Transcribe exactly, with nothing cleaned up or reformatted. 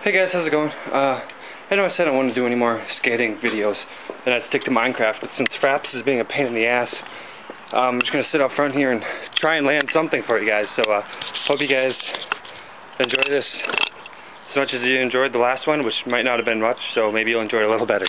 Hey guys, how's it going? Uh, I know I said I don't want to do any more skating videos and I'd stick to Minecraft, but since Fraps is being a pain in the ass, um, I'm just going to sit up front here and try and land something for you guys. So, uh, hope you guys enjoy this as much as you enjoyed the last one, which might not have been much, so maybe you'll enjoy it a little better.